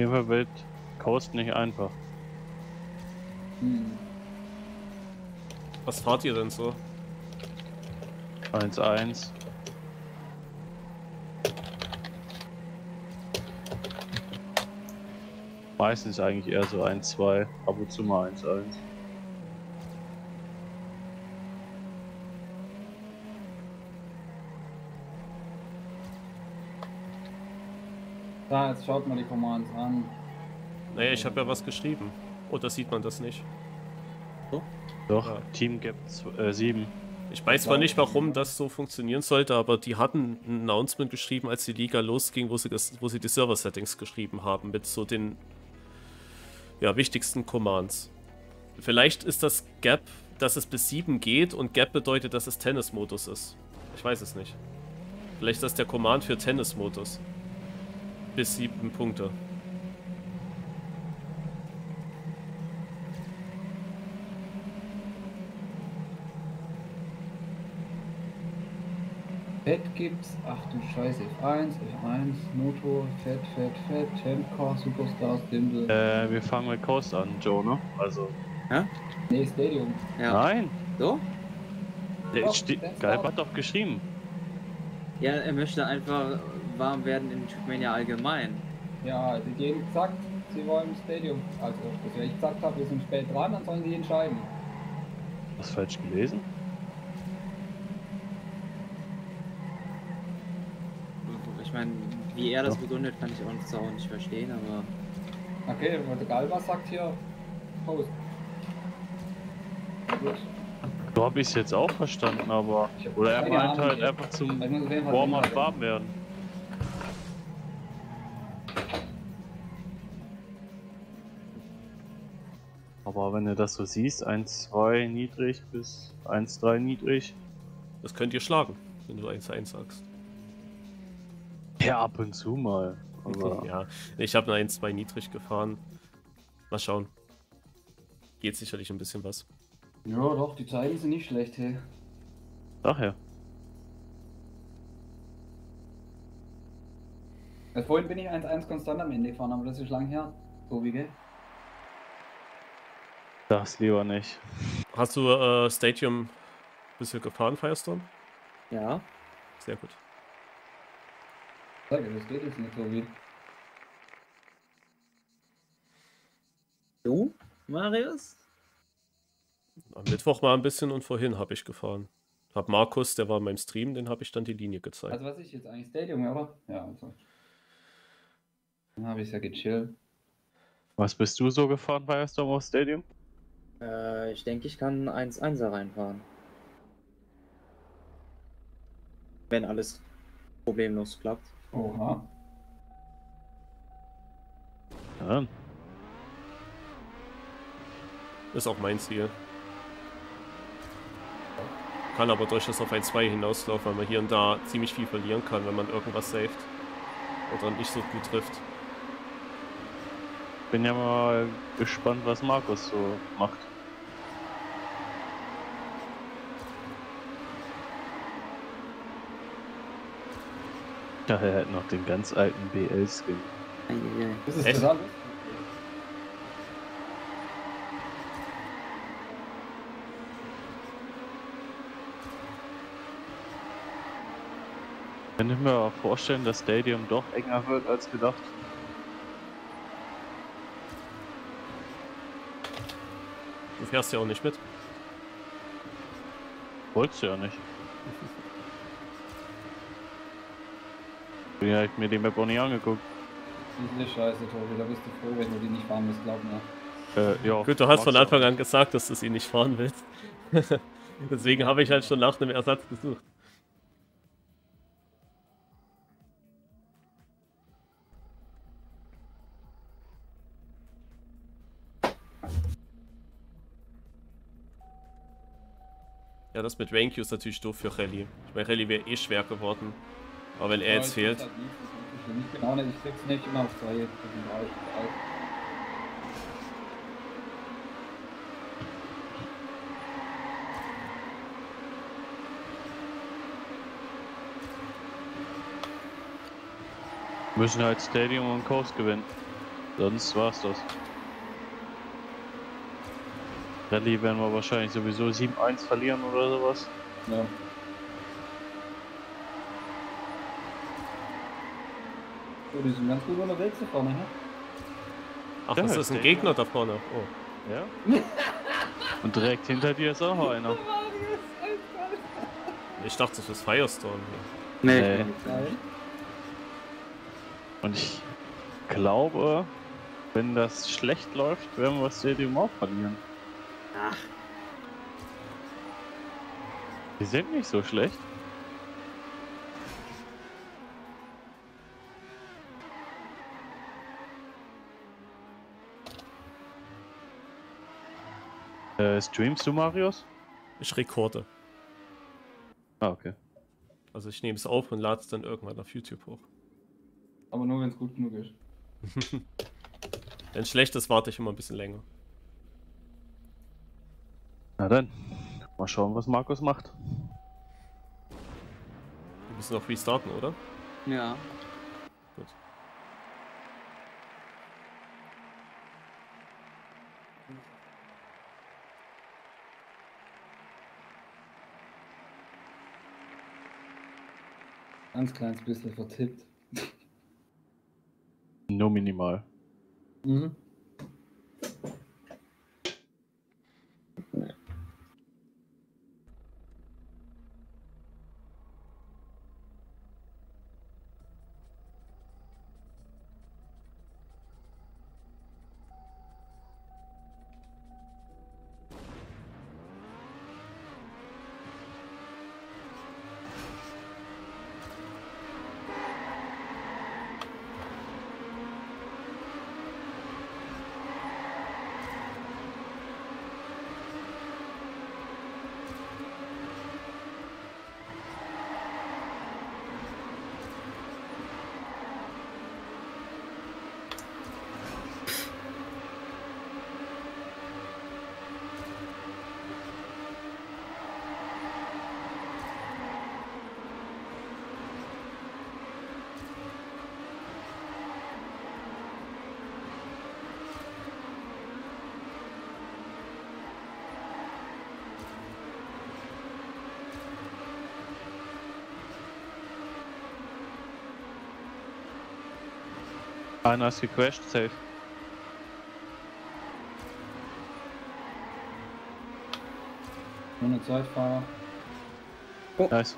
jeden Fall wird Coast nicht einfach. Hm. Was fahrt ihr denn so? 1-1. Meistens eigentlich eher so 1-2, ab und zu mal 1-1. Da, jetzt schaut mal die Commands an. Naja, ich habe ja was geschrieben. Oder sieht man das nicht? So? Doch, ja. Team Gap 7. Ich weiß zwar nicht, warum das so funktionieren sollte, aber die hatten ein Announcement geschrieben, als die Liga losging, wo sie die Server-Settings geschrieben haben, mit so den wichtigsten Commands. Vielleicht ist das Gap, dass es bis 7 geht und Gap bedeutet, dass es Tennis-Modus ist. Ich weiß es nicht. Vielleicht ist das der Command für Tennis-Modus. Bis 7 Punkte. Fett gibt's, ach du Scheiße, F1, F1, Motor, Fett, Tempcar, Superstars, Dimble. Wir fangen mit Coast an, Joe, ne? Also. Hä? Nee, Stadium. Ja. Nein. So? Der Galb hat doch geschrieben. Ja, er möchte einfach warm werden in Türkmenia allgemein. Ja, sie gehen zack, sie wollen im Stadium. Also, wenn ich gesagt habe, wir sind spät dran, dann sollen sie entscheiden. Hast du falsch gelesen? Ich meine, wie er das begründet, kann ich auch zwar nicht verstehen, aber... Okay, und egal was sagt hier, Coast. So habe ich es jetzt auch verstanden, aber... Oder er meint halt einfach zum Warm-up warm werden. Aber wenn du das so siehst, 1-2 niedrig bis 1-3 niedrig... Das könnt ihr schlagen, wenn du 1-1 sagst. Ja, ab und zu mal. Aber ja, ich habe eine 1-2 niedrig gefahren. Mal schauen. Geht sicherlich ein bisschen was. Ja, doch, die Zeiten sind nicht schlecht, hey. Ach ja. Also, vorhin bin ich 1-1 konstant am Ende gefahren, aber das ist lang her. So wie, gell? Das lieber nicht. Hast du Stadium bisher gefahren, Firestone? Ja. Sehr gut. Das geht jetzt nicht so wie. Du, Marius? Am Mittwoch mal ein bisschen und vorhin habe ich gefahren. Hab Markus, der war in meinem Stream, den habe ich dann die Linie gezeigt. Also was ich jetzt eigentlich Stadium, aber ja, also. Dann habe ich ja gechillt. Was bist du so gefahren bei Storm auf Stadium? Ich denke, ich kann 1-1er reinfahren. Wenn alles problemlos klappt. Oha. Ja. Ist auch mein Ziel. Kann aber durchaus auf 1-2 hinauslaufen, weil man hier und da ziemlich viel verlieren kann, wenn man irgendwas saved oder nicht so gut trifft. Bin ja mal gespannt, was Markus so macht. Er hat noch den ganz alten BL-Skin. Das ist echt? Ich kann mir vorstellen, dass Stadium doch enger wird als gedacht. Du fährst ja auch nicht mit. Wolltest du ja nicht. Ja, ich hab mir die Map auch nicht angeguckt. Das ist eine Scheiße, Tobi, da bist du froh, wenn du die nicht fahren willst, glaub mir. Ja. Gut, du hast von Anfang an gesagt, dass du sie nicht fahren willst. Deswegen habe ich halt schon nach einem Ersatz gesucht. Ja, das mit rainqz ist natürlich doof für Rally. Ich meine, Rally wäre eh schwer geworden. Aber wenn er jetzt fehlt. Ich bin auch nicht, ich krieg's nicht immer auf 2 jetzt. Wir müssen halt Stadium und Coast gewinnen. Sonst war's das. Rallye werden wir wahrscheinlich sowieso 7-1 verlieren oder sowas. Ja. So, die sind ganz gut unterwegs da vorne, ne? Ach, das ist ein Gegner da vorne. Oh. Ja? Und direkt hinter dir ist auch noch einer. Ich dachte, das ist Firestorm. Nee. Und ich glaube, wenn das schlecht läuft, werden wir das Stadium auch verlieren. Ach. Die sind nicht so schlecht. Streamst du, Marius? Ich rekorde. Ah, okay. Also ich nehme es auf und lade es dann irgendwann auf YouTube hoch. Aber nur, wenn es gut genug ist. Wenn schlecht ist, warte ich immer ein bisschen länger. Na dann, mal schauen, was Markus macht. Wir müssen noch restarten, oder? Ja. Gut. Ganz kleines bisschen vertippt. Nur minimal. Mhm. Einer ist gecrashed, safe. Nur eine Zeitfahrer. Oh. Nice.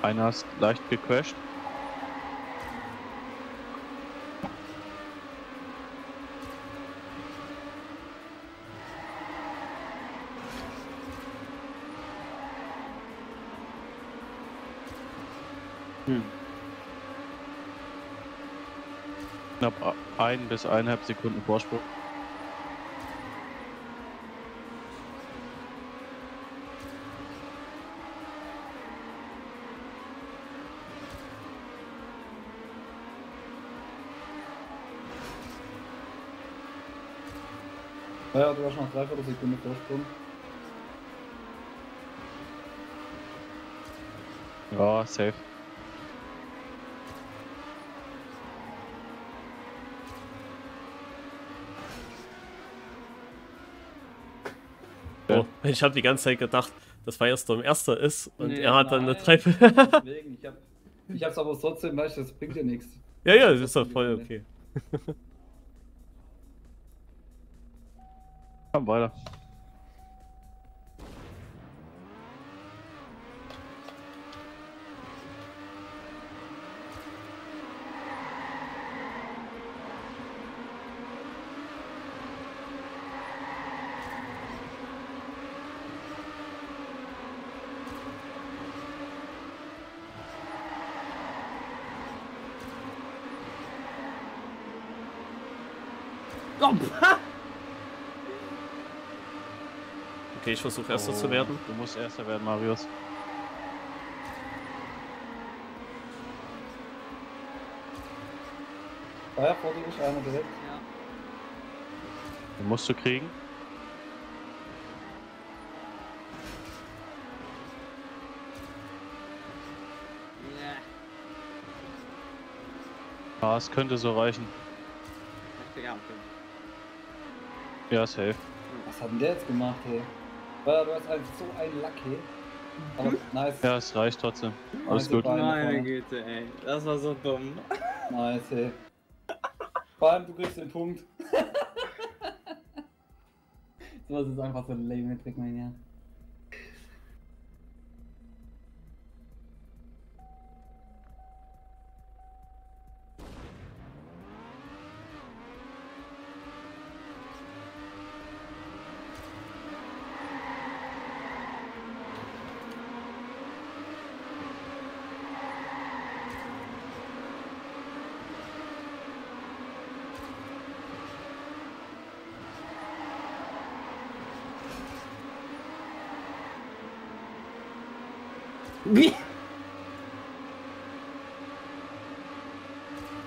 Einer ist leicht gecrashed. Knapp 1 bis 1,5 Sekunden Vorsprung. Ja, du hast noch 3/4 Sekunde Vorsprung. Ja, safe. Oh, ich habe die ganze Zeit gedacht, dass Firestorm Erster ist und nee, er hat dann eine 3. Deswegen, ich hab's aber trotzdem, weißt du, das bringt ja nichts. Ja, ja, das ist doch voll okay. Komm weiter. Oh, Okay, ich versuche Erster zu werden. Du musst Erster werden, Marius. Ja, vor dir ist einer gesetzt. Ja. Den musst du kriegen. Ja, es könnte so reichen. Ja, safe. Was hat denn der jetzt gemacht, hey? Weil du hast halt so ein Lack, hey. Aber nice. Ja, es reicht trotzdem. Alles gut. Meine Güte, ey. Das war so dumm. Nice, hey. Vor allem, du kriegst den Punkt. So ist es einfach so ein lame Trick, mein Herr.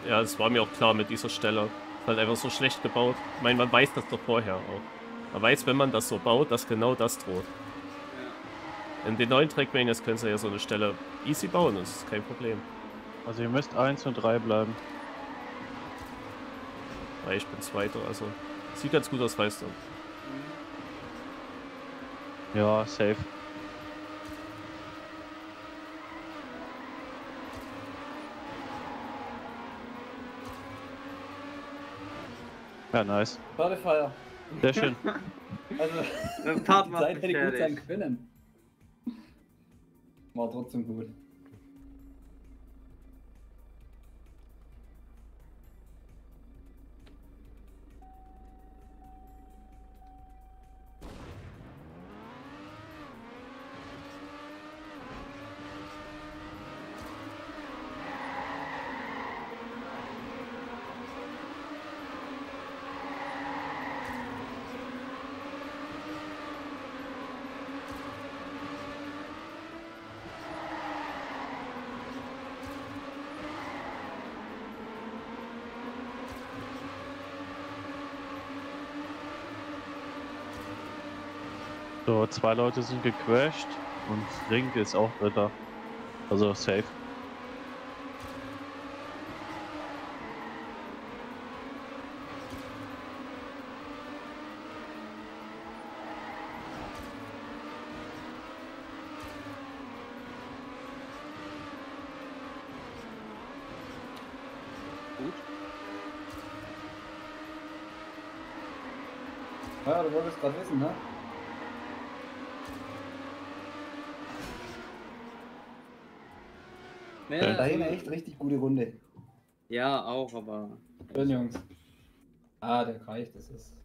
Ja, das war mir auch klar mit dieser Stelle. Ist halt einfach so schlecht gebaut. Ich meine, man weiß das doch vorher auch. Man weiß, wenn man das so baut, dass genau das droht. In den neuen Trackmanias könnt ihr ja so eine Stelle easy bauen, das ist kein Problem. Also ihr müsst 1 und 3 bleiben. Weil ich bin Zweiter, also sieht ganz gut aus, weißt du. Ja, safe. Ja, nice. Badefeuer. Sehr schön. Also, die Zeit hätte gut sein können. War trotzdem gut. So, 2 Leute sind gecrashed und Rink ist auch Dritter. Also safe. Gut. Ja, du wolltest gerade wissen, ne? Ja, da hin echt richtig gute Runde. Ja, auch, aber... Schön, Jungs. Ah, der reicht, das ist...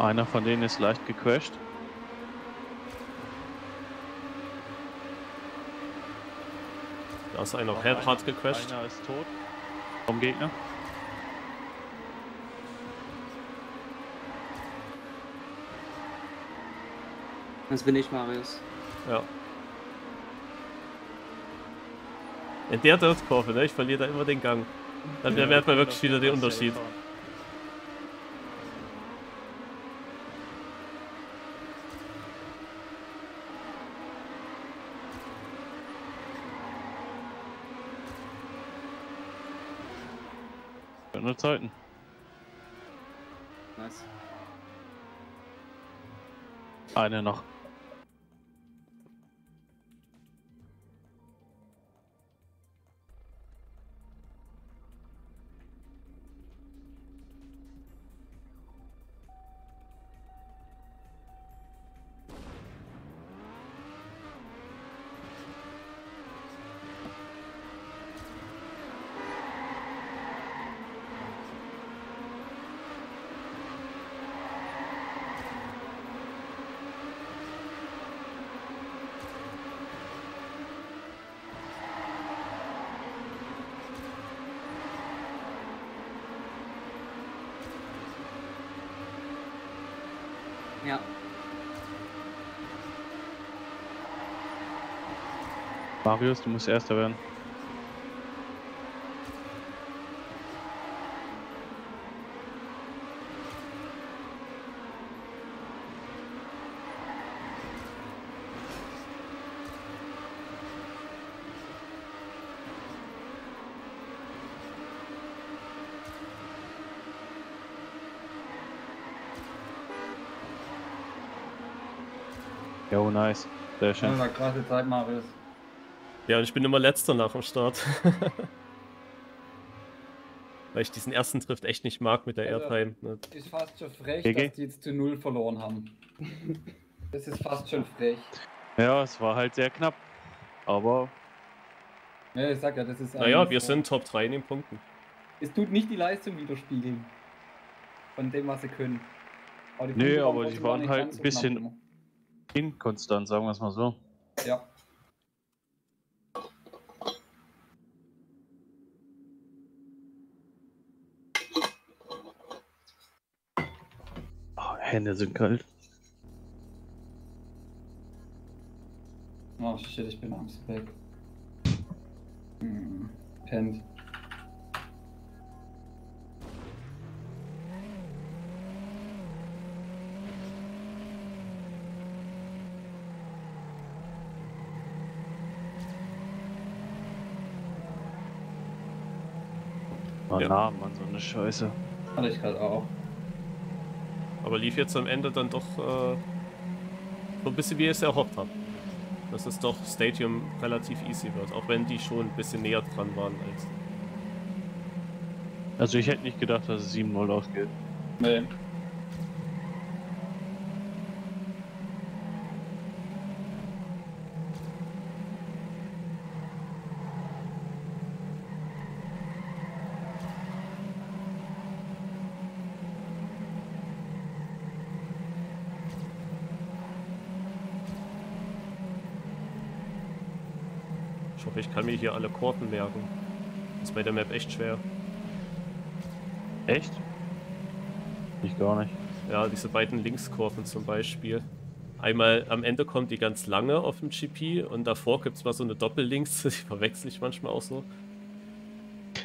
Einer von denen ist leicht gecrashed. Da ist einer hart gecrashed. Einer ist tot. Vom Gegner. Das bin ich, Marius. Ja. In der Dirtkurve, ne? Ich verliere da immer den Gang. Dann merkt man wirklich wieder den Unterschied. Nur Zeiten. Nice. Eine noch. Ja. Marius, du musst Erster werden. Jo, nice. Sehr schön. Das war eine krasse Zeit, Marius. Ja, und ich bin immer Letzter nach dem Start. Weil ich diesen ersten Drift echt nicht mag mit der Airtime. Ne? Ist fast schon frech, dass die jetzt zu 0 verloren haben. Das ist fast schon frech. Ja, es war halt sehr knapp. Aber... Ja, ich sag ja, das ist... Naja, wir sind Top 3 in den Punkten. Es tut nicht die Leistung widerspiegeln. Von dem, was sie können. Aber nee, aber die waren halt ein bisschen... inkonstant, sagen wir es mal so. Ja. Oh, Hände sind kalt. Oh shit, ich bin am Speck. Pennt. Ja. Mann, so eine Scheiße. Hatte ich gerade auch. Aber lief jetzt am Ende dann doch so ein bisschen wie ich es erhofft habe. Dass es doch Stadium relativ easy wird, auch wenn die schon ein bisschen näher dran waren als. Also ich hätte nicht gedacht, dass es 7-0 ausgeht. Nee. Ich hoffe, ich kann mir hier alle Kurven merken. Ist bei der Map echt schwer. Echt? Ich gar nicht. Ja, diese beiden Linkskurven zum Beispiel. Einmal am Ende kommt die ganz lange auf dem GP und davor gibt es mal so eine Doppellinks. Die verwechsel ich manchmal auch so.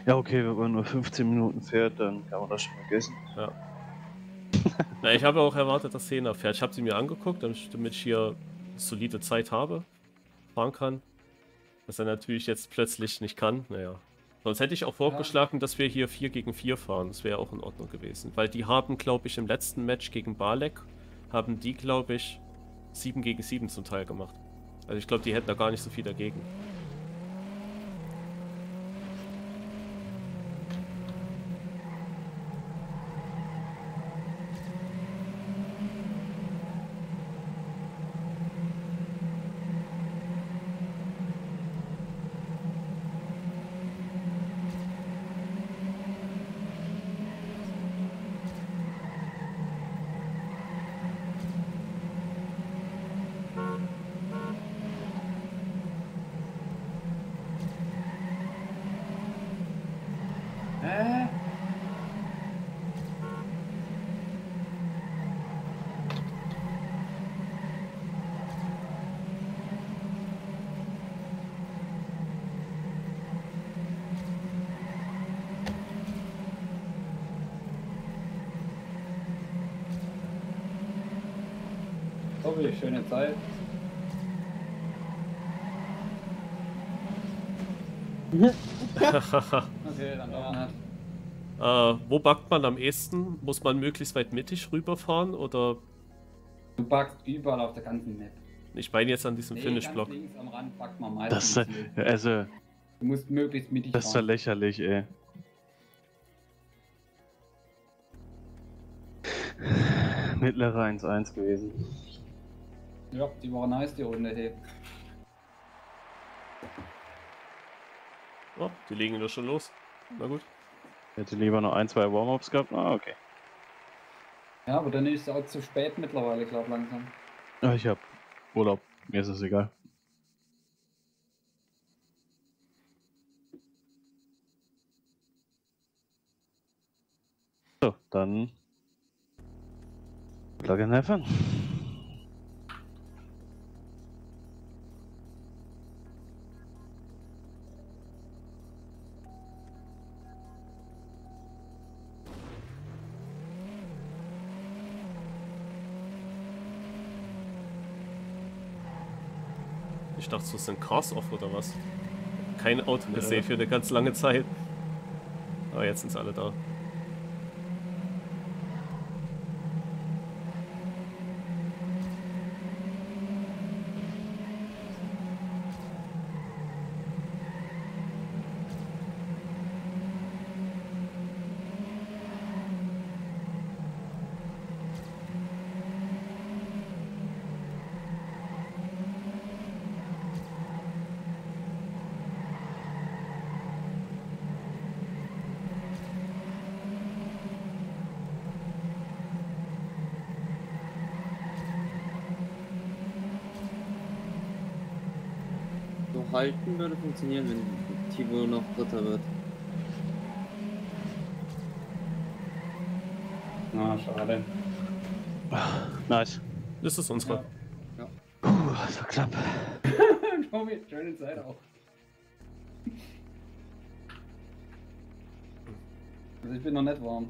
Ja, okay, wenn man nur 15 Minuten fährt, dann kann man das schon vergessen. Ja. Na, ich habe auch erwartet, dass Hena fährt. Ich habe sie mir angeguckt, damit ich hier eine solide Zeit habe, fahren kann. Was er natürlich jetzt plötzlich nicht kann, naja. Sonst hätte ich auch vorgeschlagen, dass wir hier 4 gegen 4 fahren, das wäre auch in Ordnung gewesen. Weil die haben, glaube ich, im letzten Match gegen Balek, haben die, glaube ich, 7 gegen 7 zum Teil gemacht. Also ich glaube, die hätten da gar nicht so viel dagegen. Schöne Zeit. Okay, dann auch nicht. Wo backt man am ehesten? Muss man möglichst weit mittig rüberfahren oder? Du backst überall auf der ganzen Map. Ich meine jetzt an diesem Finish-Block. Links am Rand backt man meistens. Also, du musst möglichst mittig fahren. Das ist ja lächerlich, ey. Mittlere 1-1 gewesen. Ja, die war nice, die Runde, hey. Oh, die legen das schon los. Na gut. Ich hätte lieber noch ein, 2 Warm-Ups gehabt. Ah, okay. Ja, aber dann ist es auch zu spät mittlerweile, glaube ich, langsam. Ja, ich hab Urlaub. Mir ist es egal. So, dann... Plug and have fun. Ich dachte, das ist ein Cross-Off oder was? Kein Auto gesehen für eine ganz lange Zeit. Aber jetzt sind sie alle da. Halten würde funktionieren, wenn Tivo noch Dritter wird. Na, schade. Nice. Das ist unsere. Ja. Puh, das war knapp. Tommy, schöne Zeit auch. Also ich bin noch nicht warm.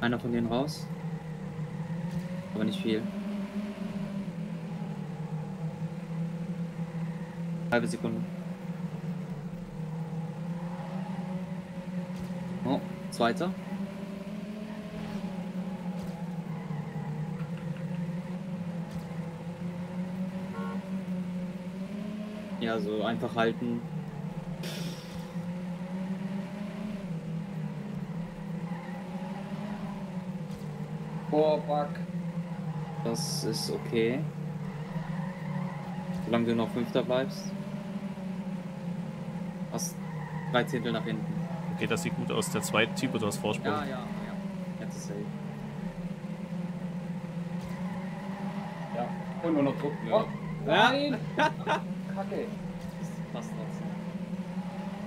Einer von denen raus, aber nicht viel. Halbe Sekunde. Oh, zweiter. Ja, so einfach halten. Oh, fuck. Das ist okay. Solange du noch Fünfter bleibst. Hast 3 Zehntel nach hinten. Okay, das sieht gut aus. Der zweite Typ, du hast Vorsprung. Ja, ja, ja. Jetzt ist safe. Ja. Und nur noch Druck. Oh, nein! Kacke. Das passt trotzdem.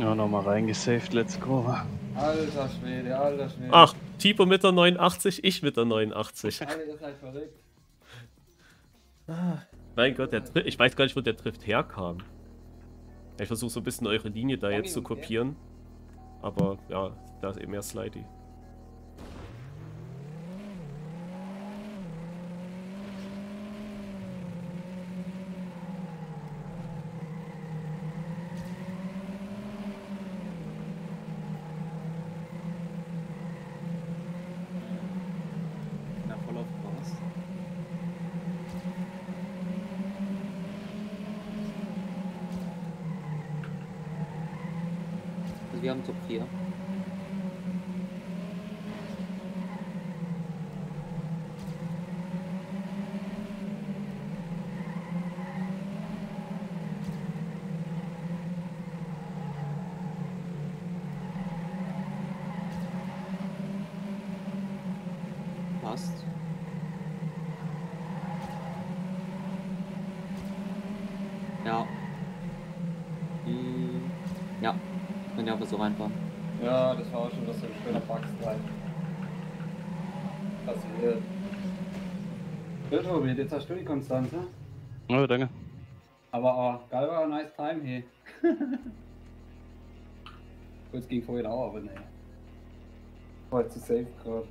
Ja, nochmal reingesaved. Let's go. Alter Schwede, alter Schwede. Ach. Tipo mit der 89, ich mit der 89. Alter, das ist halt verrückt. Mein Gott, ich weiß gar nicht, wo der Drift herkam. Ich versuche so ein bisschen eure Linie da jetzt zu kopieren. Aber ja, da ist eben mehr Slidey. Wir haben Top 4. Passt. Ja. Ja. Wenn der aber so reinfahren. Ja, das war auch schon, dass du ein schöner Bugs rein. Passiert. Bitte, Tobi, jetzt hast du die Konstanze. Ja, danke. Aber geil war ein nice time, hey. Kurz ging vorhin auch, aber ne. War jetzt zu safe gerade.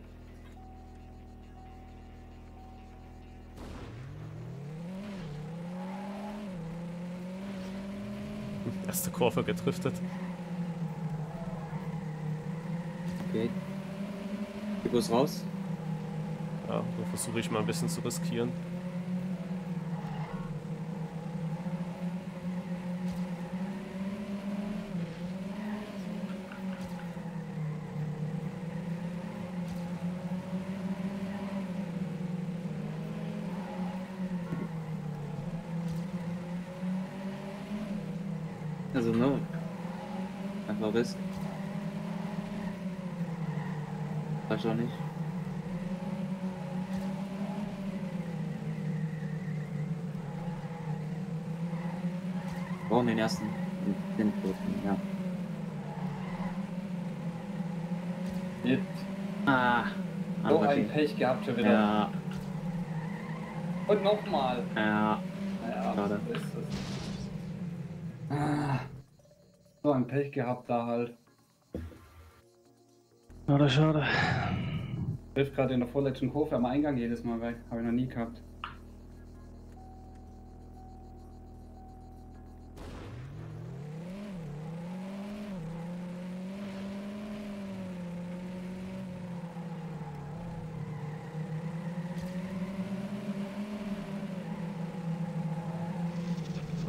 Erste Kurve gedriftet. Okay. Die Bus raus. Ja, so versuche ich mal ein bisschen zu riskieren. Also no. Einfach risk. Weiß auch nicht. Wir brauchen den ersten. Den vierten, ja. Jetzt. Ah. So ein Pech gehabt schon wieder. Ja. Und nochmal. Ja. Naja, schade. So ein Pech gehabt da halt. Schade, schade. Hilft gerade in der vorletzten Kurve am Eingang jedes Mal weg. Habe ich noch nie gehabt.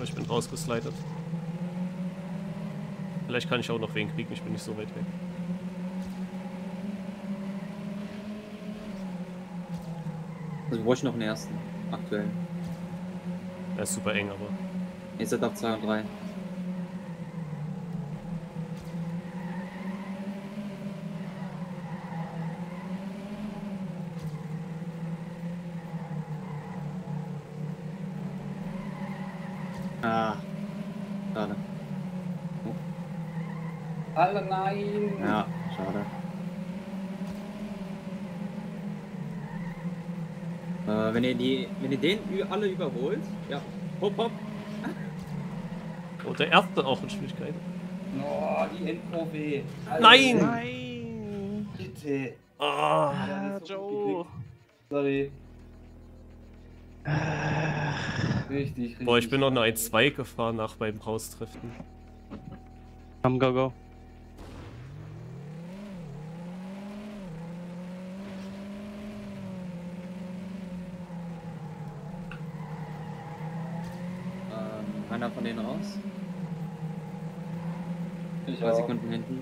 Ich bin rausgeslidet. Vielleicht kann ich auch noch wen kriegen, ich bin nicht so weit weg. Also brauche ich noch einen ersten, aktuell. Er ist super eng, aber... Ihr seid auf 2 und 3. Schade. Oh. Alle nein! Ja, schade. Wenn ihr den alle überholt, ja. Hopp, hopp! Und oh, der erste auch in Schwierigkeiten. Oh, die Endkurve! Nein! Nein! Bitte! Oh. Ja, Joe! Sorry. Richtig, richtig. Boah, ich bin noch eine 1-2 gefahren nach beim Raustreffen. Komm, go, go. Einer von denen raus. Ich 2 Sekunden hinten.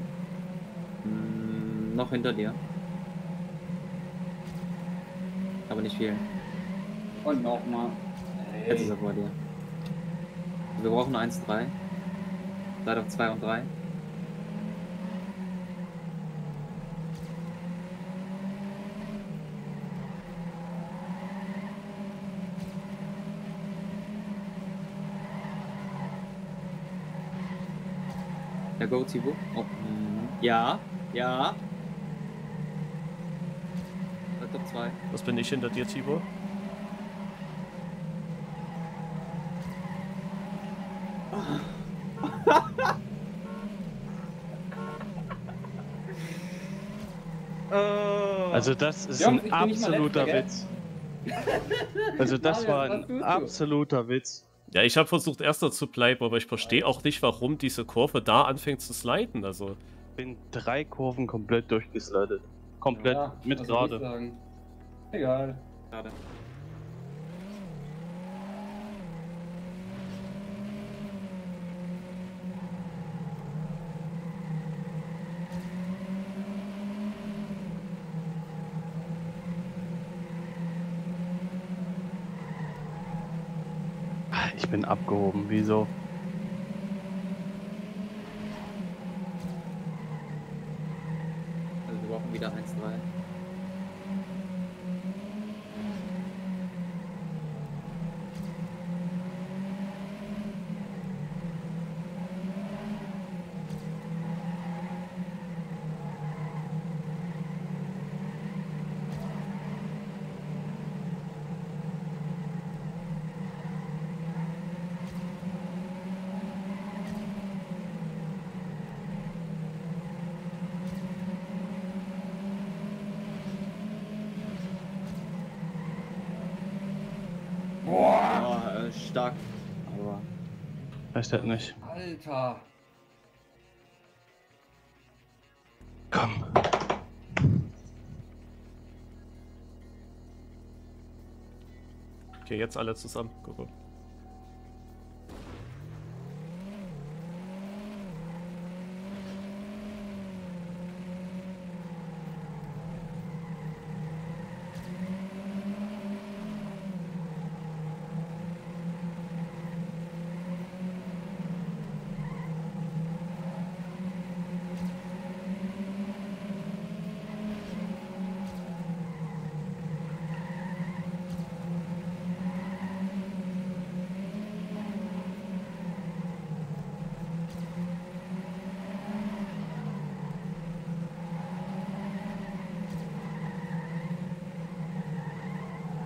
Noch hinter dir. Aber nicht viel. Und nochmal. Jetzt ist er vor dir. Wir brauchen 1-3. Seid auf 2 und 3. Der Go Tibo. Oh. Ja, ja. Seid auf 2. Was bin ich hinter dir, Tibo? Also das ist Jungs, ein absoluter Witz. Also das war ein absoluter Witz. Ja, ich habe versucht erster zu bleiben, aber ich verstehe auch nicht, warum diese Kurve da anfängt zu sliden. Also ich bin 3 Kurven komplett durchgeslidet. Komplett, ja, mit gerade. Egal. Gerade. Ich bin abgehoben, wieso? Also wir brauchen wieder 1-3. Stark, aber weiß das nicht. Alter! Komm! Okay, jetzt alle zusammen. Guck.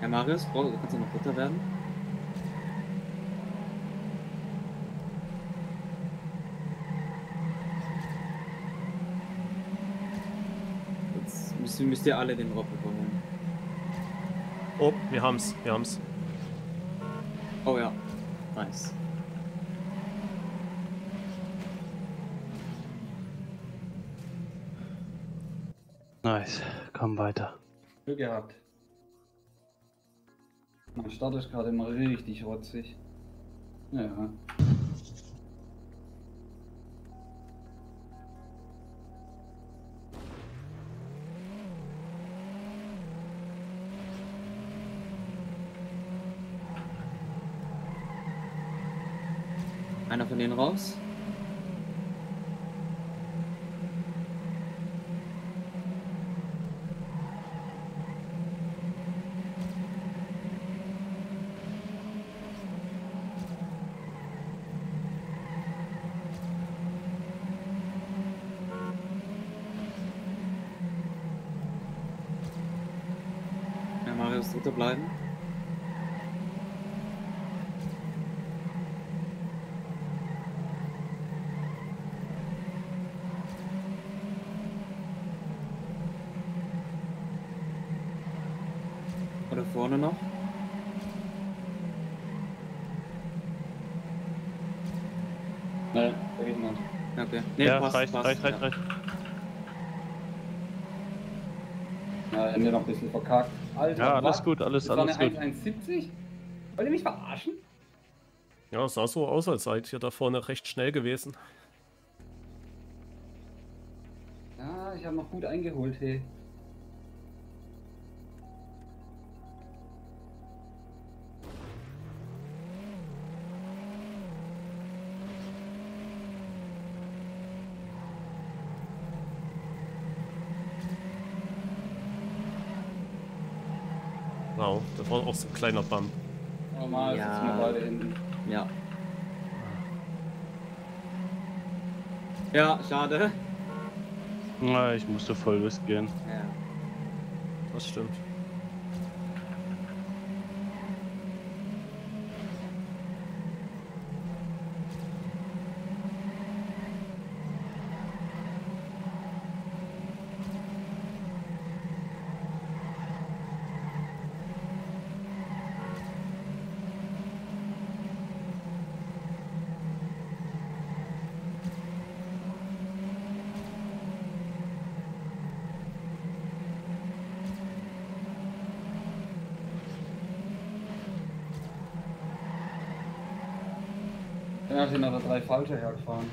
Marius, kannst du noch dritter werden? müsst ihr alle den Robben holen. Oh, wir haben's, wir haben's. Oh ja, nice. Nice, komm weiter. Glück gehabt. Mein Start ist gerade immer richtig rotzig. Ja. Einer von denen raus. Ja, Marius, dritter bleiben. Vorne noch. Nein, da geht niemand. Okay. Nee, ja, passt, reicht, passt, reicht, ja. Reicht. Na, haben wir noch ein bisschen verkackt. Alter, ja, alles was? Gut, alles gut. 1,70? Wollt ihr mich verarschen? Ja, sah so aus, als seid ihr da vorne recht schnell gewesen. Ja, ich habe noch gut eingeholt, hey. Wow, das war auch so ein kleiner Bump. Normal, ja. Sitzen wir beide hinten. Ja. Ja, schade. Na, ich musste voll losgehen. Ja. Das stimmt. Ich bin da 3 falsche hergefahren.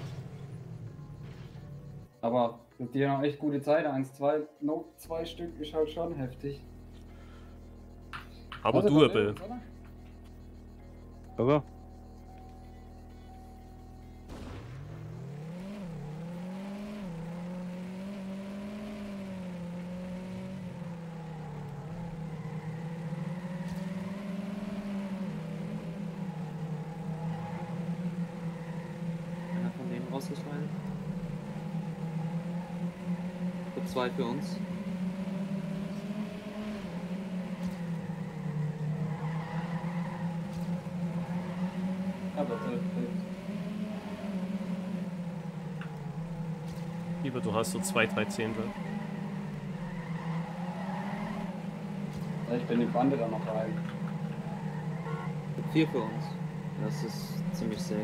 Aber die haben echt gute Zeit. 1, 2 Stück ist halt schon heftig. Aber also, doable. Aber. Zwei für uns. Aber lieber, du hast so 2, 3 Zehntel. Ja, ich bin die Bande da noch rein. 4 für uns. Das ist ziemlich safe.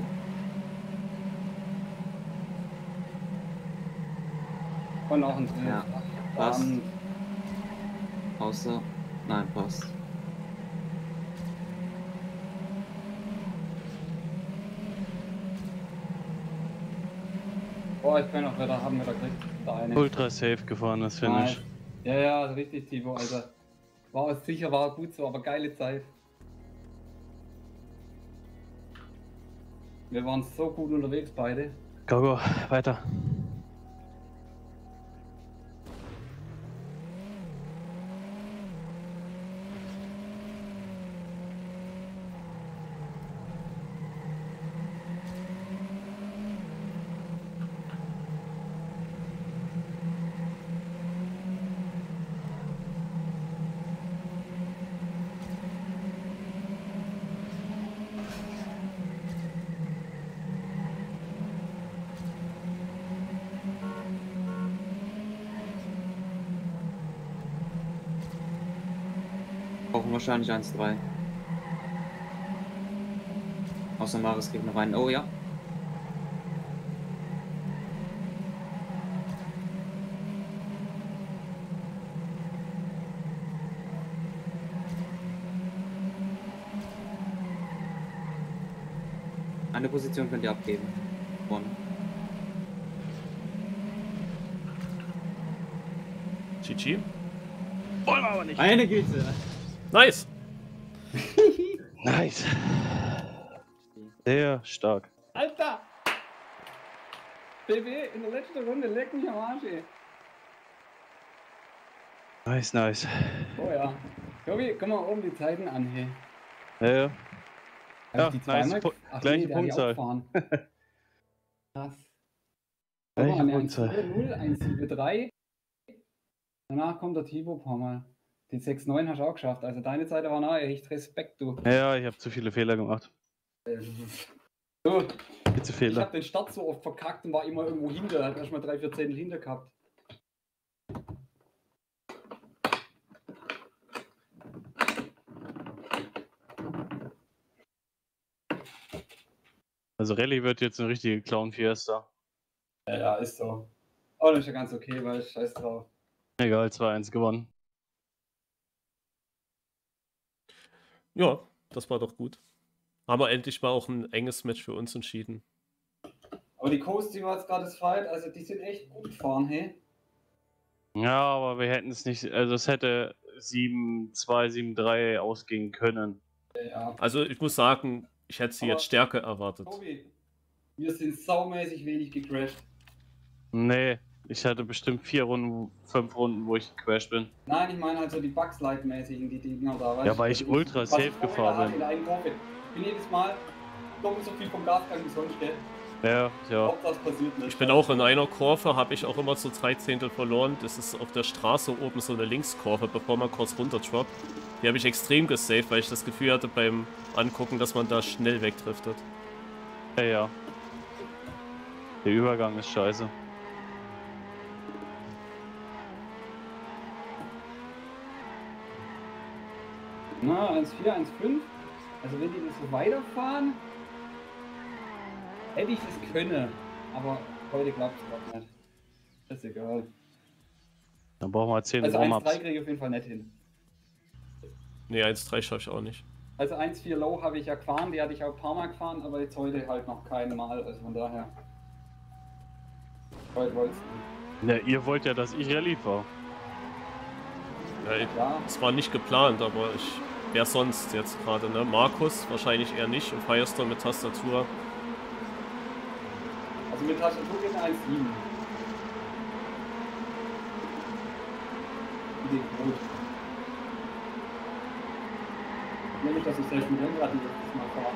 Und auch ein Dreh. Ja, passt. Außer. Nein, passt. Boah, ich kann auch wieder haben, wir da kriegt da eine. Ultra safe gefahren, das Finish. Ja, ja, richtig, Tivo, Alter. War es sicher, war gut so, aber geile Zeit. Wir waren so gut unterwegs, beide. Go, go, weiter. Brauchen wahrscheinlich 1,3. Außer Marius kriegt noch einen. Oh ja. Eine Position könnt ihr abgeben. Vorne. GG. Wollen wir aber nicht. Eine Güte. Nice. Nice. Sehr stark. Alter! BB in der letzten Runde leck mich am Arsch, ey. Nice, nice. Oh ja. Tobi, komm mal oben die Zeiten an, hey. Ja, ja. Ja, nice. Gleiche Punktzahl. Krass. Gleiche Punktzahl. 0, 1, 7, 3. Danach kommt der Tibo ein paar Mal. Die 6-9 hast du auch geschafft. Also deine Zeit war nahe. Echt Respekt, du. Ja, ich habe zu viele Fehler gemacht. So. Zu Fehler. Ich habe den Start so oft verkackt und war immer irgendwo hinter. Hat erst mal 3-4 Zehntel hinter gehabt. Also Rallye wird jetzt eine richtige Clown-Fiesta. Ja, ist so. Aber das ist ja ganz okay, weil ich scheiß drauf. Egal, 2-1 gewonnen. Ja, das war doch gut. Haben wir endlich mal auch ein enges Match für uns entschieden. Aber die Coast, die war jetzt gerade das Fight, also die sind echt gut gefahren, hey. Ja, aber wir hätten es nicht, also es hätte 7-2, 7-3 ausgehen können. Ja. Also ich muss sagen, ich hätte sie aber jetzt stärker erwartet. Tobi, wir sind saumäßig wenig gecrashed. Nee, ich hatte bestimmt 5 Runden, wo ich gecrashed bin. Nein, ich meine halt so die Bugslide-mäßigen, die Dinger da. Weißt ja, weil ich ultra safe gefahren bin. Ich bin jedes Mal doppelt so viel vom Gasgang wie sonst. Ja, ja. Ob das passiert nicht. Ich bin auch in einer Kurve, habe ich auch immer so 3 Zehntel verloren. Das ist auf der Straße oben so eine Linkskurve, bevor man kurz runter droppt. Die habe ich extrem gesaved, weil ich das Gefühl hatte beim Angucken, dass man da schnell wegdriftet. Ja, ja. Der Übergang ist scheiße. Na, 1,4, 1,5. Also wenn die das so weiterfahren, hätte ich das können. Aber heute klappt es gerade nicht. Das ist egal. Dann brauchen wir 10 Warm-ups. Also 1,3 kriege ich auf jeden Fall nicht hin. Ne, 1,3 schaffe ich auch nicht. Also 1,4 Low habe ich ja gefahren, die hatte ich auch ein paar Mal gefahren, aber jetzt heute halt noch keine Mal, also von daher. Heute wollt's nicht. Na, ihr wollt ja, dass ich Rallye fahre. Ja, es war nicht geplant, aber ich... Wer sonst jetzt gerade, ne? Markus wahrscheinlich eher nicht und Firestone mit Tastatur. Also mit Tastatur geht 1,7. Nee, gut. Nämlich, dass ich selbst mit Lenkrad nicht mal fahre.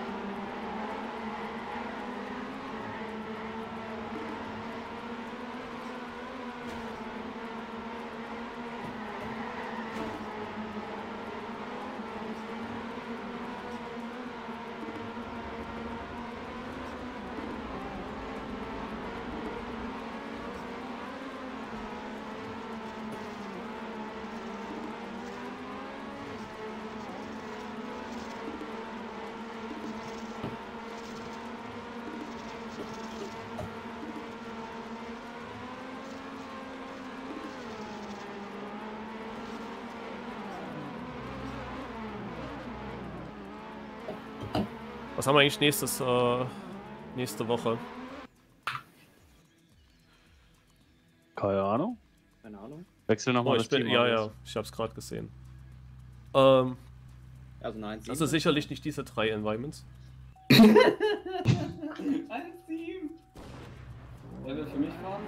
Was haben wir eigentlich nächste Woche? Keine Ahnung. Keine Ahnung. Wechsel nochmal das Team. Ja, ja, ich hab's gerade gesehen. Also nein, also sicherlich nicht diese 3 Environments. Ein Team! Wollen wir für mich fahren?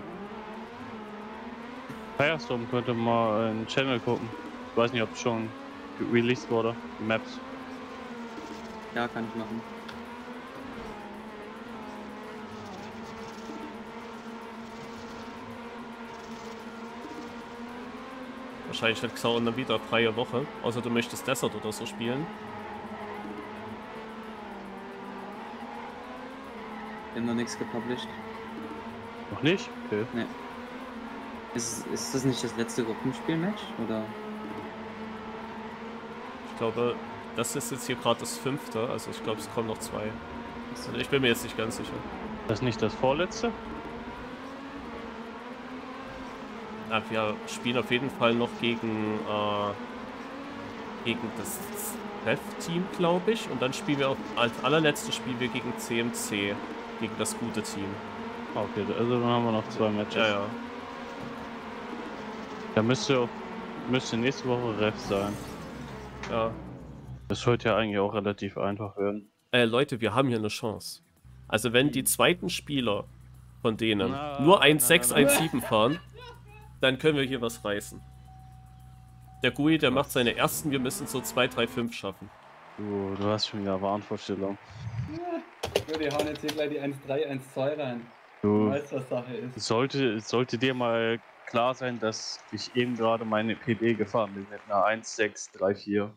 Firestorm könnte mal einen Channel gucken. Ich weiß nicht, ob schon released wurde, die Maps. Ja, kann ich machen. Wahrscheinlich hat Xau dann wieder freie Woche, außer du möchtest Desert oder so spielen. Wir haben noch nichts gepublished. Noch nicht? Okay. Nee. Ist das nicht das letzte Gruppenspielmatch? Oder? Ich Ich glaube, das ist jetzt hier gerade das 5. Also ich glaube, es kommen noch 2. Ich bin mir jetzt nicht ganz sicher. Das ist nicht das vorletzte? Na, wir spielen auf jeden Fall noch gegen das Treff-Team, glaube ich. Und dann spielen wir auch als allerletztes Spiel wir gegen CMC. Gegen das gute Team. Okay, also dann haben wir noch 2 Matches. Ja, ja. Da müsste nächste Woche Ref sein. Ja. Das sollte ja eigentlich auch relativ einfach werden. Leute, wir haben hier eine Chance. Also wenn die zweiten Spieler von denen nur 1,6, 1,7 fahren, dann können wir hier was reißen. Der Gui, der macht seine ersten, wir müssen so 2, 3, 5 schaffen. Du hast schon wieder Wahnvorstellung. Ja, die hauen jetzt hier gleich die 1,3, 1,2 rein. Du weißt, was Sache ist. Sollte dir mal klar sein, dass ich eben gerade meine PD gefahren bin mit einer 1,6, 3,4.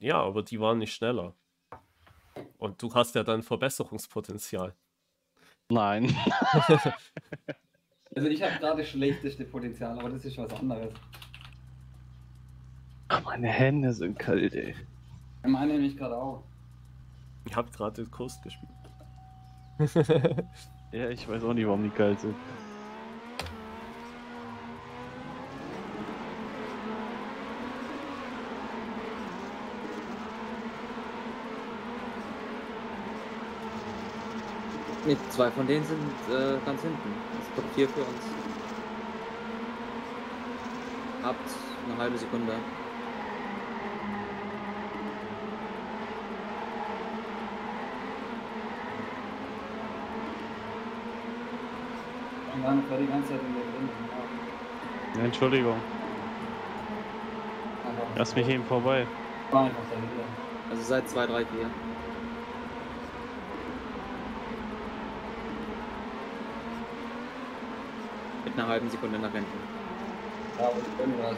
Ja, aber die waren nicht schneller. Und du hast ja dann Verbesserungspotenzial. Nein. Also ich habe gerade das schlechteste Potenzial, aber das ist was anderes. Ach, meine Hände sind kalt, ey. Ich meine nämlich gerade auch. Ich habe gerade den Coast gespielt. Ja, ich weiß auch nicht, warum die kalt sind. Nee, 2 von denen sind ganz hinten. Das ist Top 4 für uns. Habt eine halbe Sekunde. Wir waren die ganze Zeit in der Runde. Entschuldigung. Lass mich eben vorbei. Also seit 2, 3, 4. Mit einer halben Sekunde nach hinten. Ja, aber ich bin was.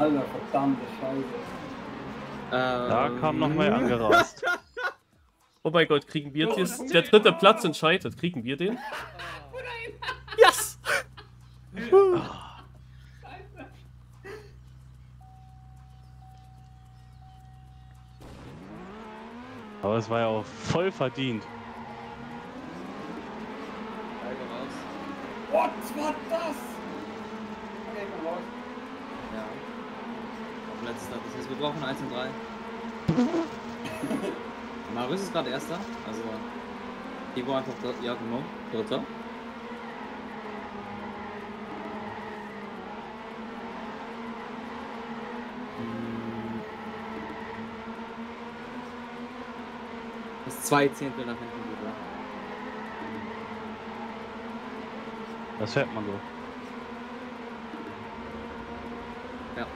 Alter, verdammte Scheiße. Da kam nochmal angerast. Oh mein Gott, kriegen wir jetzt? Der dritte Platz entscheidet. Kriegen wir den? Yes! Aber es war ja auch voll verdient. What war das? Okay, komm raus. Ja. Auf letzter. Das heißt, wir brauchen 1 und 3. Marius ist gerade Erster. Also, Ivo einfach ja, genau, Dritter. Das 2 Zehntel nach hinten wieder. Das hört man so. Ja.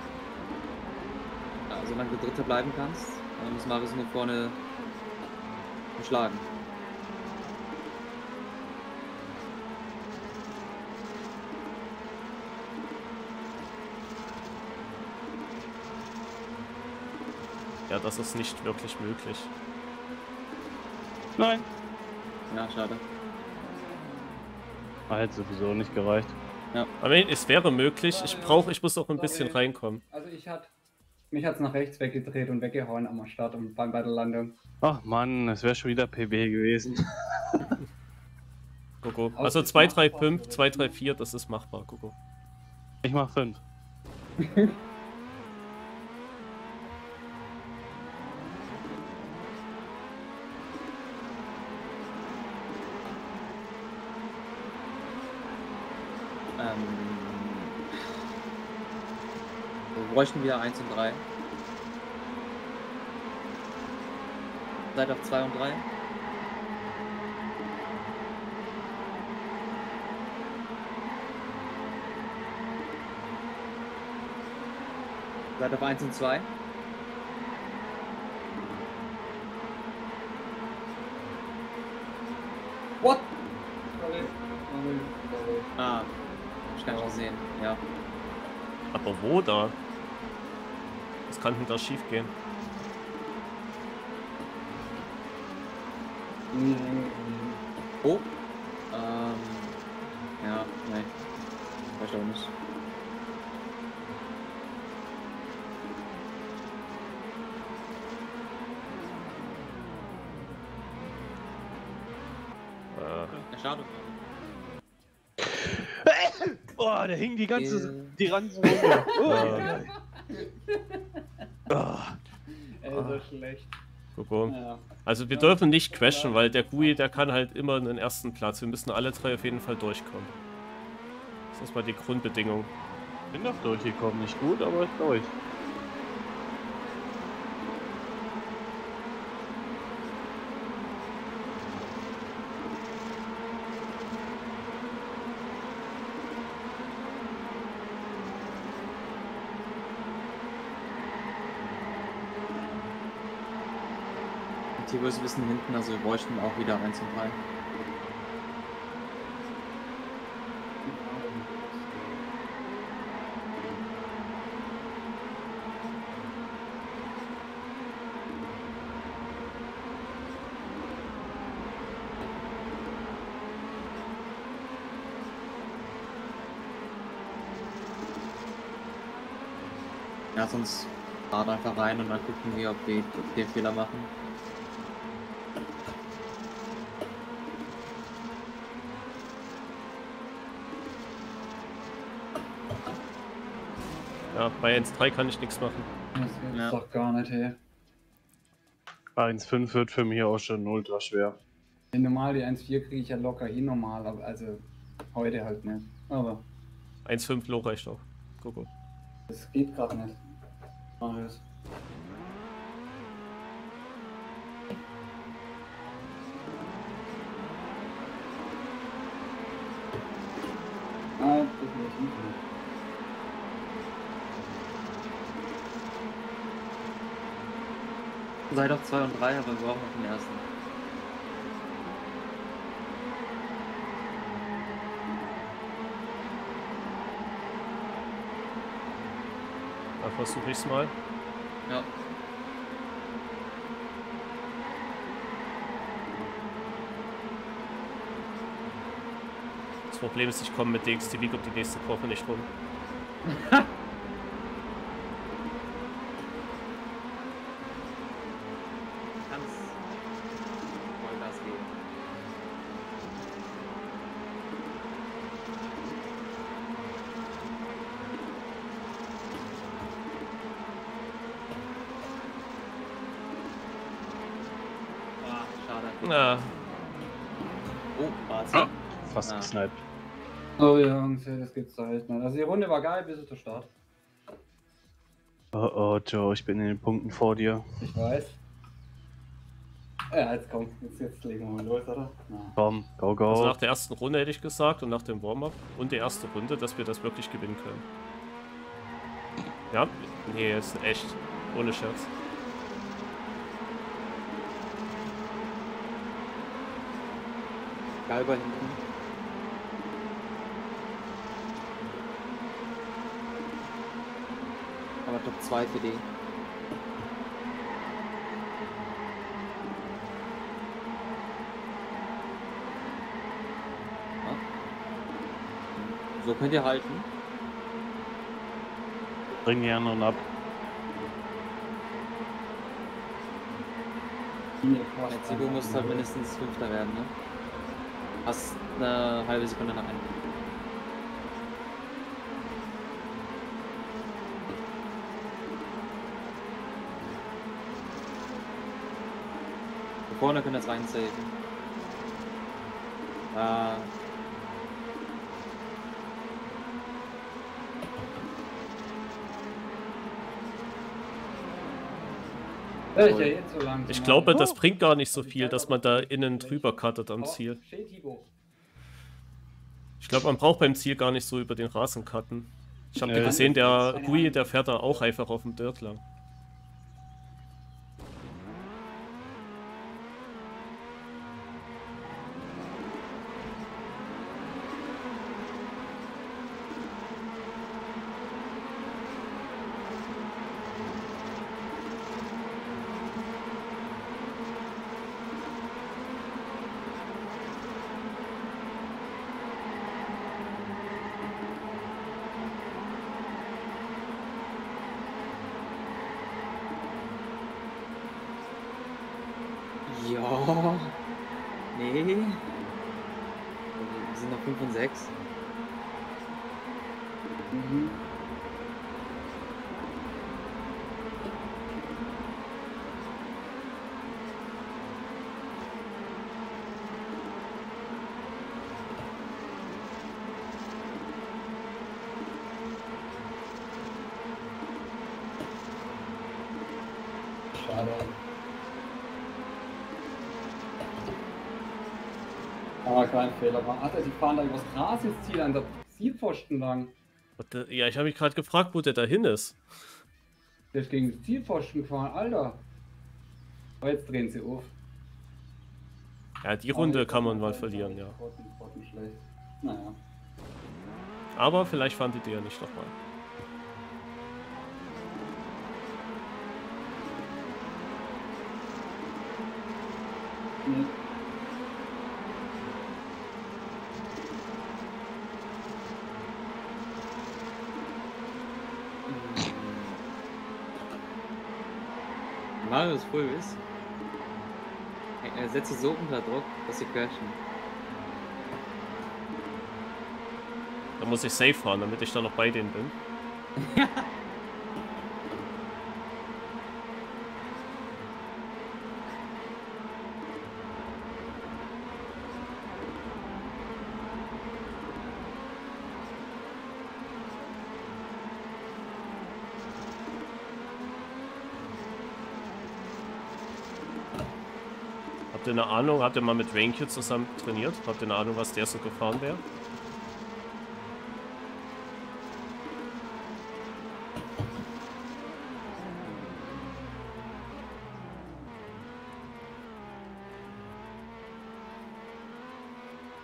Ja, solange du Dritter bleiben kannst, dann muss Marius nur vorne schlagen. Ja, das ist nicht wirklich möglich. Nein. Ja, schade. Ah, hätte sowieso nicht gereicht. Ja. Aber es wäre möglich. Ich muss auch ein bisschen reinkommen. Also mich hat's nach rechts weggedreht und weggehauen am Start und bei der Landung. Ach Mann, es wäre schon wieder PB gewesen. Gogo. Also 2, 3, 5, 2, 3, 4, das ist machbar, Gogo. Ich mach 5. Wir bräuchten wieder 1 und 3. Seid auf 2 und 3. Seid auf 1 und 2. What? Ah, ich kann schon sehen, ja. Aber wo da? Was kann denn da schief gehen? Oh. Ja, nein. Weiß ich auch nicht. Schade. Oh, da hing die ganze... Die ganze Runde. So schlecht. Ja. Also wir dürfen nicht crashen, weil der Gui, der kann halt immer einen ersten Platz. Wir müssen alle drei auf jeden Fall durchkommen. Das ist erstmal die Grundbedingung. Ich bin doch durchgekommen, nicht gut, aber durch. Wir wissen hinten, also wir bräuchten auch wieder 1 und 3. Ja, sonst fahren einfach rein und dann gucken wir, ob wir Fehler machen. Ja, bei 1,3 kann ich nichts machen. Das geht doch gar nicht, hey. Bei 1,5 wird für mich auch schon ultra schwer. Ja, normal, die 1,4 kriege ich ja locker hin, normal, aber also heute halt nicht. Aber 1,5 Loch reicht auch. Guck mal. Das geht gerade nicht. Marius. Nein, das ist nicht gut. Sei doch 2 und 3, aber wir brauchen noch den ersten. Da versuche ich's mal. Ja. Das Problem ist, ich komme mit DXTV um die nächste Kurve nicht rum. Na. Oh, warte. Ah, fast gesniped. Oh Jungs, das gibt's da halt nicht. Also die Runde war geil, bis zum Start. Oh oh, Joe, ich bin in den Punkten vor dir. Ich weiß. Ja, jetzt komm, jetzt legen wir mal los, oder? Na. Komm, go go. Also nach der ersten Runde hätte ich gesagt und nach dem Warm-Up und der ersten Runde, dass wir das wirklich gewinnen können. Ja, nee, ist echt. Ohne Scherz. Geil bei hinten. Aber Top 2 für die. Ja. So könnt ihr halten. Bring die anderen ab. Der Zigo muss halt mindestens 5. werden, ne? Hast eine halbe Sekunde nach Ende. Vorne können wir jetzt reinsaven. Ich glaube, das bringt gar nicht so viel, dass man da innen drüber cuttet am Ziel. Ich glaube, man braucht beim Ziel gar nicht so über den Rasen cutten. Ich habe gesehen, der Gui, der fährt da auch einfach auf dem Dirt lang. Ja. Nee. Wir sind noch 5 und 6. Mhm. Aber kein Fehler machen. Alter, die fahren da übers Gras jetzt hier an der Zielpfosten lang. Ja, ich habe mich gerade gefragt, wo der da hin ist. Der ist gegen den Zielpfosten gefahren, Alter. Aber jetzt drehen sie auf. Ja, die Runde kann man mal verlieren, ja. Naja. Aber vielleicht fandet ihr ja nicht nochmal. Nee. Marius Fulvis setzt sie so unter Druck, dass sie crashen. Da muss ich safe fahren, damit ich da noch bei denen bin. Habt ihr eine Ahnung, habt ihr mal mit rainqz zusammen trainiert? Habt ihr eine Ahnung, was der so gefahren wäre?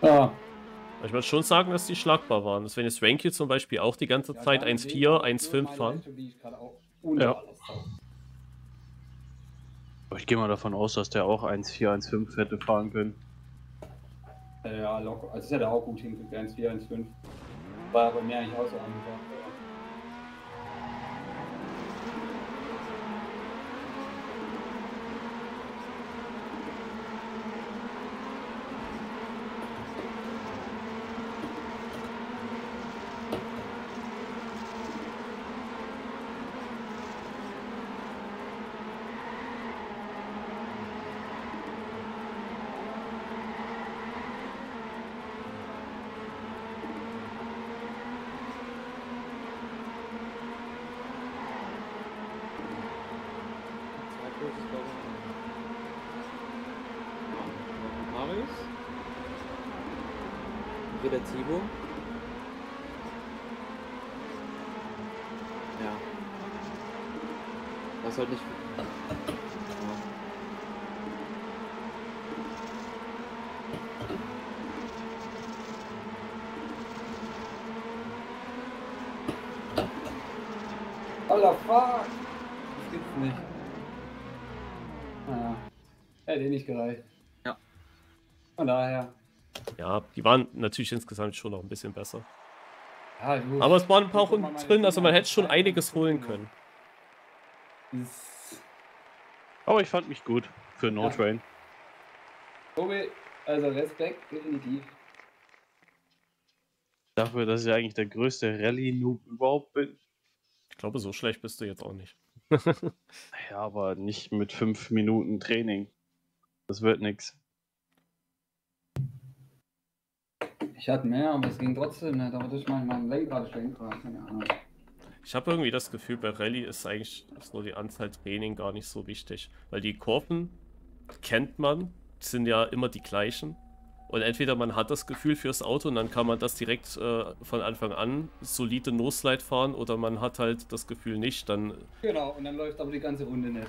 Ja. Ich würde schon sagen, dass die schlagbar waren. Dass wenn jetzt rainqz zum Beispiel auch die ganze Zeit 1,4, 1,5 fahren. Ja. Ich gehe mal davon aus, dass der auch 1,4, 1,5 hätte fahren können. Ja, locker. Also das hätte er auch gut hingekriegt, 1,4, 1,5. War aber mehr eigentlich auch so angefahren. Marius. Wieder Tibo. Ja. Das sollte nicht. Alter, fuck! Das gibt's nicht. Naja. Hätte eh nicht gereicht. Von daher. Ja, die waren natürlich insgesamt schon noch ein bisschen besser. Ja, du, aber es waren ein paar Runden drin, also man hätte schon einiges holen können. Aber ich fand mich gut für No Train. Tobi, also Respekt, definitiv. Dafür, dass ich eigentlich der größte Rallye-Noob überhaupt bin. Ich glaube, so schlecht bist du jetzt auch nicht. Ja, aber nicht mit 5 Minuten Training. Das wird nichts. Ich hatte mehr, aber es ging trotzdem nicht, aber das ist mein Lenkrad, keine Ahnung. Ich habe irgendwie das Gefühl, bei Rallye ist eigentlich nur die Anzahl Training gar nicht so wichtig. Weil die Kurven kennt man, sind ja immer die gleichen. Und entweder man hat das Gefühl fürs Auto und dann kann man das direkt von Anfang an solide No-Slide fahren, oder man hat halt das Gefühl nicht, dann... Genau, und dann läuft aber die ganze Runde nicht.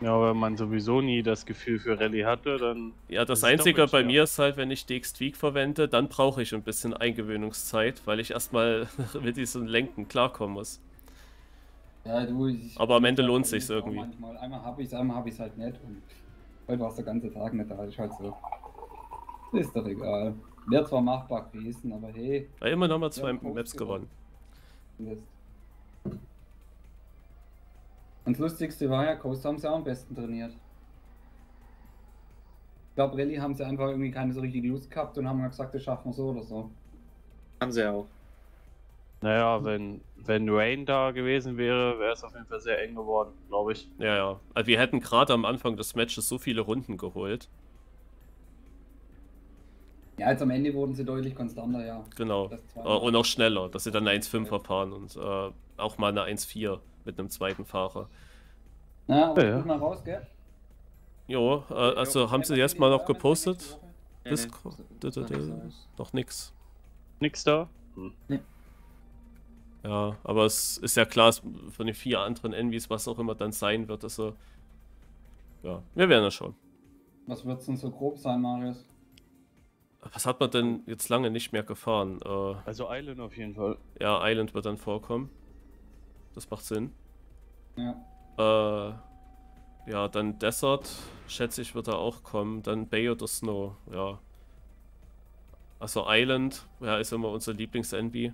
Ja, weil man sowieso nie das Gefühl für Rallye hatte, dann... Ja, das Einzige bei mir ist halt, wenn ich DXTweak verwende, dann brauche ich ein bisschen Eingewöhnungszeit, weil ich erstmal mit diesem Lenken klarkommen muss. Ja, du... Aber am Ende lohnt es sich irgendwie. Manchmal. Einmal habe ich es halt nicht, und heute war es der ganze Tag nicht da, ich halt so... Ist doch egal. Wäre zwar machbar gewesen, aber hey... Ja, immer nochmal 2 Maps gewonnen. Und das Lustigste war ja, Coast haben sie auch am besten trainiert. Ich glaube, Rallye haben sie einfach irgendwie keine so richtige Lust gehabt und haben gesagt, das schaffen wir so oder so. Haben sie auch. Naja, wenn Rain da gewesen wäre, wäre es auf jeden Fall sehr eng geworden, glaube ich. Ja, ja. Also wir hätten gerade am Anfang des Matches so viele Runden geholt. Ja, jetzt am Ende wurden sie deutlich konstanter, ja. Genau. Und auch schneller, dass sie dann eine 1,5er fahren und auch mal eine 1,4 mit einem zweiten Fahrer. Na, aber ja, mal raus, gell? Jo, also haben sie jetzt mal noch gepostet? Noch nix. Nix da? Hm. Nee. Ja, aber es ist ja klar, von den 4 anderen Envies, was auch immer dann sein wird, also... Ja, wir werden das schon. Was wird's denn so grob sein, Marius? Was hat man denn jetzt lange nicht mehr gefahren? Also Island auf jeden Fall. Ja, Island wird dann vorkommen. Das macht Sinn. Ja. Ja, dann Desert, schätze ich, wird da auch kommen. Dann Bay oder Snow, ja. Also Island, ja, ist immer unser Lieblings-Envy.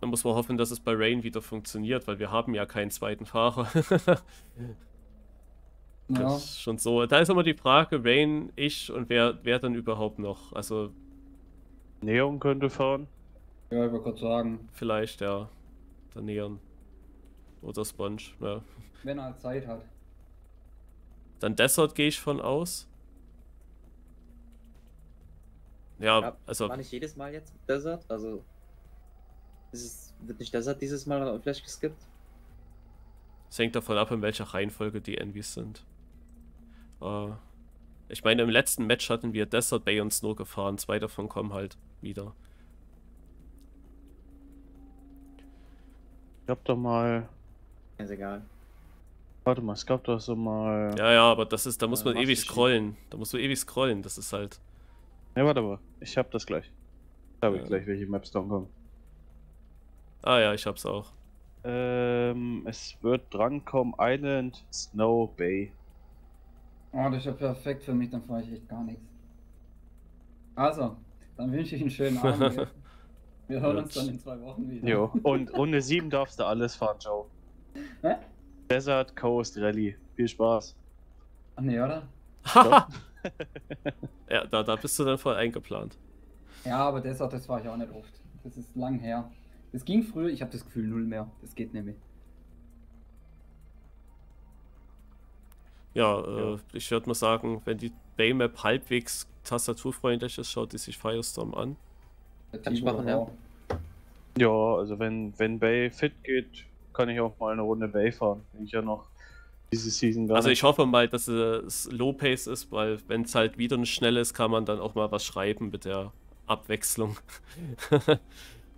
Dann muss man hoffen, dass es bei Rain wieder funktioniert, weil wir haben ja keinen zweiten Fahrer. Ja. Das ist schon so. Da ist immer die Frage, Rain, ich und wer dann überhaupt noch? Also... Neon könnte fahren. Ja, ich wollte kurz sagen. Vielleicht, ja. Dann Neon. Oder Sponge, ja. Wenn er Zeit hat. Dann Desert gehe ich von aus. Ja, ja, also... War nicht jedes Mal jetzt Desert? Also... Wird nicht Desert dieses Mal vielleicht geskippt? Es hängt davon ab, in welcher Reihenfolge die Envies sind. Ich meine, im letzten Match hatten wir Desert, Bay und Snow gefahren. 2 davon kommen halt wieder. Ich hab doch mal... Ist egal. Warte mal, es gab doch so mal... Ja, ja, aber das ist... Da muss man ewig scrollen. Da musst du ewig scrollen, das ist halt... Ja, warte mal. Ich hab das gleich. Da hab ich gleich, welche Maps da kommen. Ah ja, ich hab's auch. Es wird drankommen, Island, Snow, Bay. Oh, das ist ja perfekt für mich, dann fahre ich echt gar nichts. Also, dann wünsche ich einen schönen Abend. Wir hören uns dann in 2 Wochen wieder. Jo, und Runde 7 darfst du alles fahren, Joe. Hä? Desert Coast Rally. Viel Spaß. Ach nee, oder? Haha! Ja, da bist du dann voll eingeplant. Ja, aber Desert, das war ich auch nicht oft. Das ist lang her. Es ging früher, ich habe das Gefühl, 0 mehr. Das geht nämlich. Ja, ja. Ich würde mal sagen, wenn die Baymap halbwegs tastaturfreundlich ist, schaut die sich Firestorm an. Das kann ich machen, ja. Ja, also wenn Bay fit geht, kann ich auch mal eine Runde Bay fahren. Ich ja noch diese Season. Also ich hoffe mal, dass es Low Pace ist, weil wenn es halt wieder nicht schnell ist, kann man dann auch mal was schreiben mit der Abwechslung.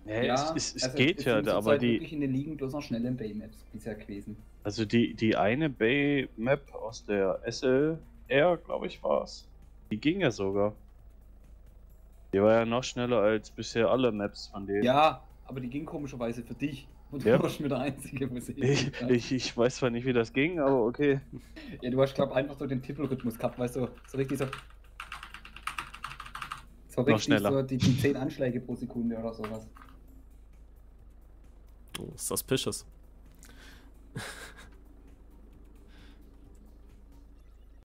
Nee, ja, es geht ja, aber die... in den Ligen bloß noch schnelle Bay-Maps bisher gewesen. Also die eine Bay-Map aus der SLR, glaube ich, war's. Die ging ja sogar. Die war ja noch schneller als bisher alle Maps von denen. Ja, aber die ging komischerweise für dich. Und du warst mir der Einzige, was ich weiß zwar nicht, wie das ging, aber okay. Ja, du hast, glaube ich, einfach so den Tippelrhythmus gehabt, weißt du, so richtig so... So richtig noch schneller. So die 10 Anschläge pro Sekunde oder sowas. Oh, ist das Pisches.